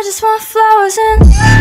I just want flowers and